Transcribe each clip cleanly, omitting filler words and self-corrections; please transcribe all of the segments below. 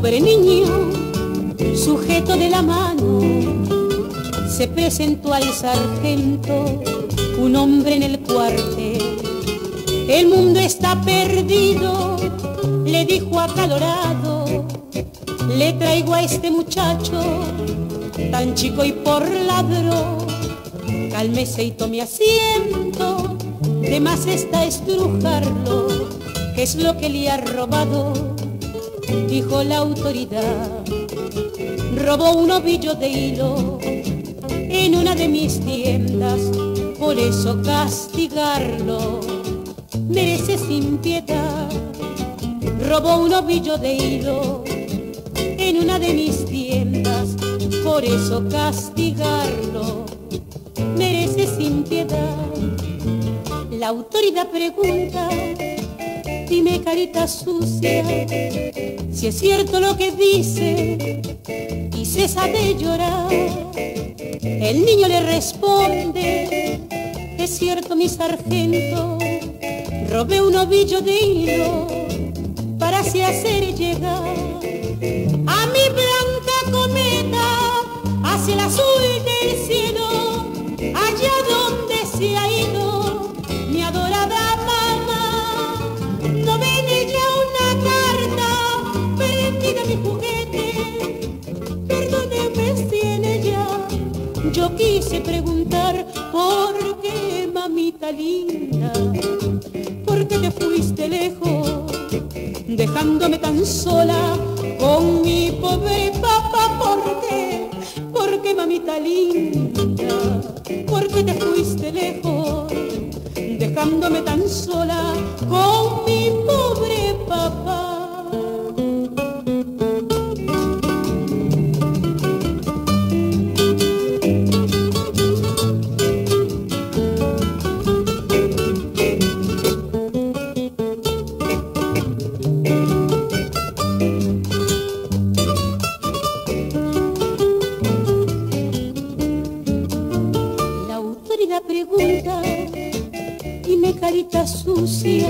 pobre niño, sujeto de la mano, se presentó al sargento, un hombre en el cuartel. El mundo está perdido, le dijo acalorado, le traigo a este muchacho, tan chico y por ladrón. Cálmese y tome asiento, de más está estrujarlo, ¿qué es lo que le ha robado? Dijo la autoridad. Robó un ovillo de hilo en una de mis tiendas, por eso castigarlo merece sin piedad. Robó un ovillo de hilo en una de mis tiendas, por eso castigarlo merece sin piedad. La autoridad pregunta, dime carita sucia, si es cierto lo que dice y cesa de llorar. El niño le responde, es cierto mi sargento, robé un ovillo de hilo para así hacer llegar a mi blanca cometa hacia el azul del cielo, allá donde se ha ido mi adorada mamá. No ven ella una carta perdida, mi juguete, perdóneme si en ella yo quise preguntar, ¿por qué, mamita linda? ¿Por qué te fuiste lejos, dejándome tan sola con mi pobre papá? ¿Por qué? ¿Por qué, mamita linda? ¿Por qué te fuiste lejos, dejándome tan sola con mi pobre papá? Sucia,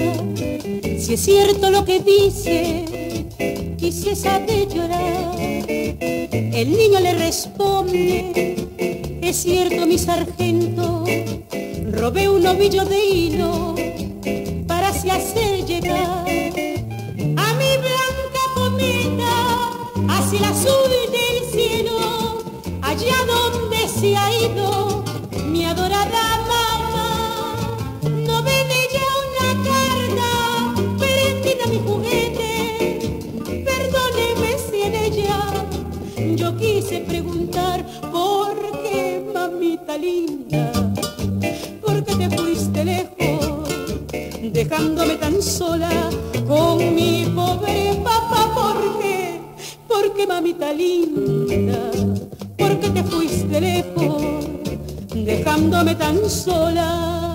si es cierto lo que dice y se sabe llorar. El niño le responde, es cierto mi sargento, robé un ovillo de hilo para así hacer llegar a mi blanca cometa hacia el azul del cielo, allá donde se ha ido mi adorada madre. Quise preguntar, ¿por qué, mamita linda? ¿Por qué te fuiste lejos, dejándome tan sola con mi pobre papá? ¿Por qué? ¿Por qué, mamita linda? ¿Por qué te fuiste lejos, dejándome tan sola?